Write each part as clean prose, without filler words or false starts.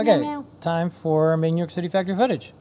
Okay, meow, meow. Time for New York City factory footage.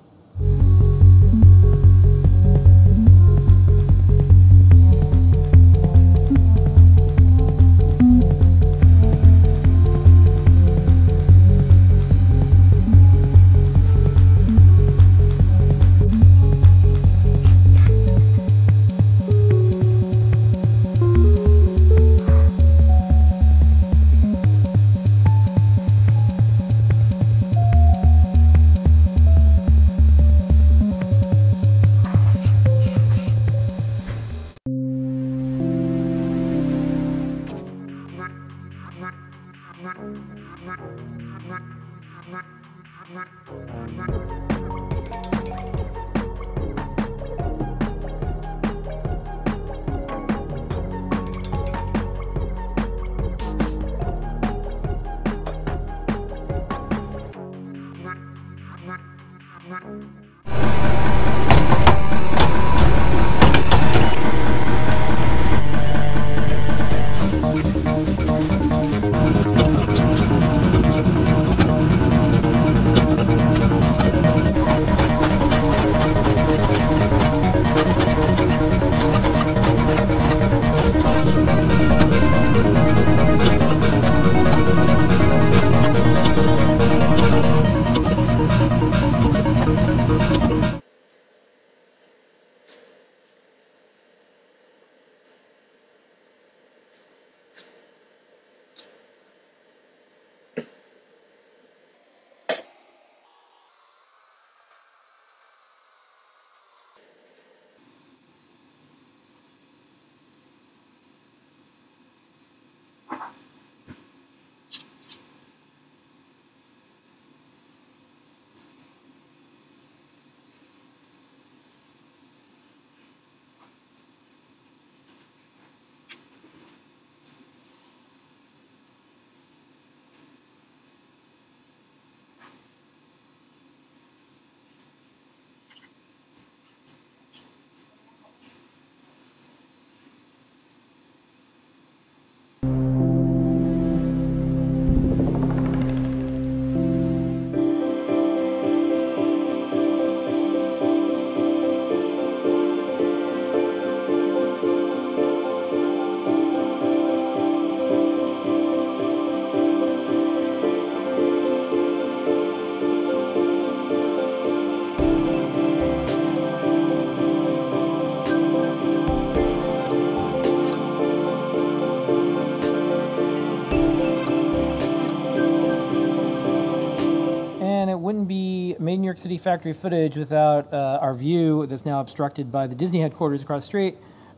Made New York City factory footage without our view that's now obstructed by the Disney headquarters across the street.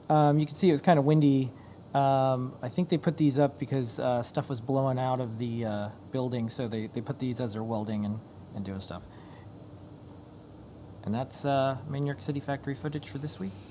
You can see it was kind of windy. I think they put these up because stuff was blowing out of the building, so they put these as they're welding and doing stuff. And that's New York City factory footage for this week.